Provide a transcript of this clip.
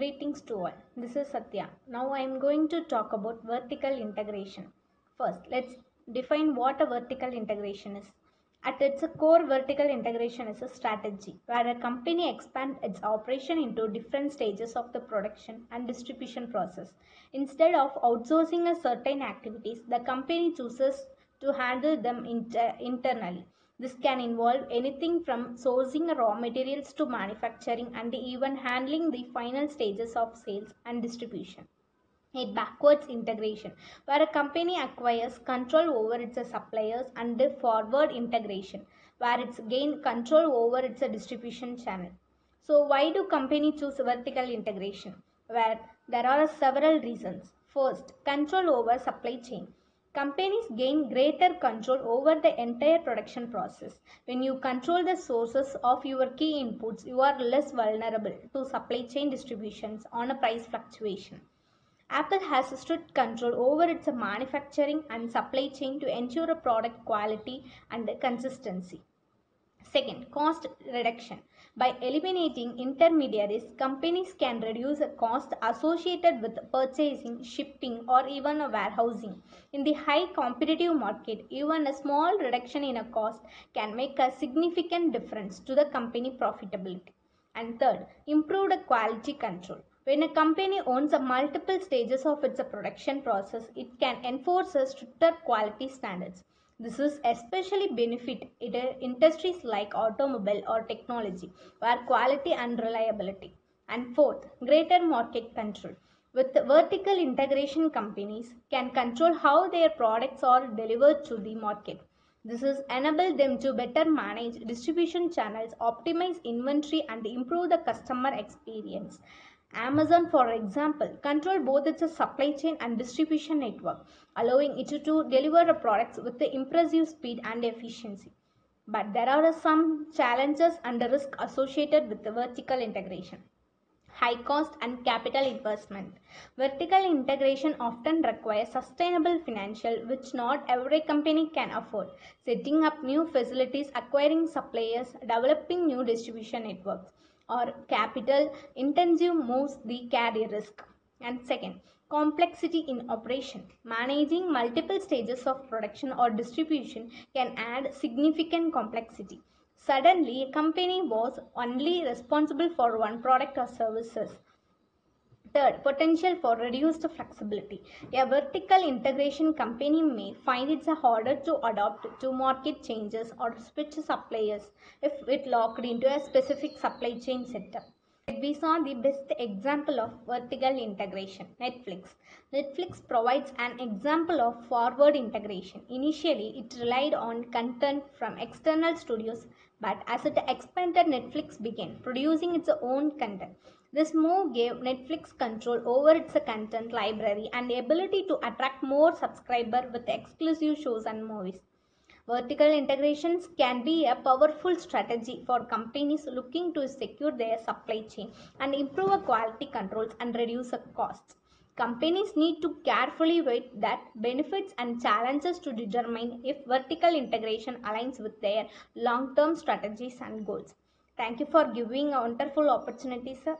Greetings to all. This is Satya. Now I am going to talk about vertical integration. First, let's define what a vertical integration is. At its core, vertical integration is a strategy where a company expands its operation into different stages of the production and distribution process. Instead of outsourcing a certain activities, the company chooses to handle them internally. This can involve anything from sourcing raw materials to manufacturing and even handling the final stages of sales and distribution. A backwards integration, where a company acquires control over its suppliers, and the forward integration, where it's gained control over its distribution channel. So why do companies choose vertical integration? Well, there are several reasons. First, control over supply chain. Companies gain greater control over the entire production process. When you control the sources of your key inputs, you are less vulnerable to supply chain distributions on a price fluctuation. Apple has strict control over its manufacturing and supply chain to ensure product quality and consistency. Second, cost reduction. By eliminating intermediaries, companies can reduce the cost associated with purchasing, shipping, or even warehousing. In the high competitive market, even a small reduction in a cost can make a significant difference to the company profitability. And third, improved quality control. When a company owns multiple stages of its production process, it can enforce stricter quality standards. This is especially benefit industries like automobile or technology, where quality and reliability. And fourth, greater market control. With vertical integration, companies can control how their products are delivered to the market. This has enabled them to better manage distribution channels, optimize inventory, and improve the customer experience. Amazon, for example, controls both its supply chain and distribution network, allowing it to deliver products with impressive speed and efficiency. But there are some challenges and risks associated with the vertical integration. High cost and capital investment. Vertical integration often requires sustainable financial, which not every company can afford. Setting up new facilities, acquiring suppliers, developing new distribution networks, or capital intensive moves the career risk. And second, complexity in operation. Managing multiple stages of production or distribution can add significant complexity. Suddenly, a company was only responsible for one product or services. Third, potential for reduced flexibility. A vertical integration company may find it harder to adapt to market changes or switch suppliers if it locked into a specific supply chain setup. We saw the best example of vertical integration, Netflix. Netflix provides an example of forward integration. Initially, it relied on content from external studios, but as it expanded, Netflix began producing its own content. This move gave Netflix control over its content library and the ability to attract more subscribers with exclusive shows and movies. Vertical integrations can be a powerful strategy for companies looking to secure their supply chain and improve quality controls and reduce costs. Companies need to carefully weigh the benefits and challenges to determine if vertical integration aligns with their long-term strategies and goals. Thank you for giving a wonderful opportunity, sir.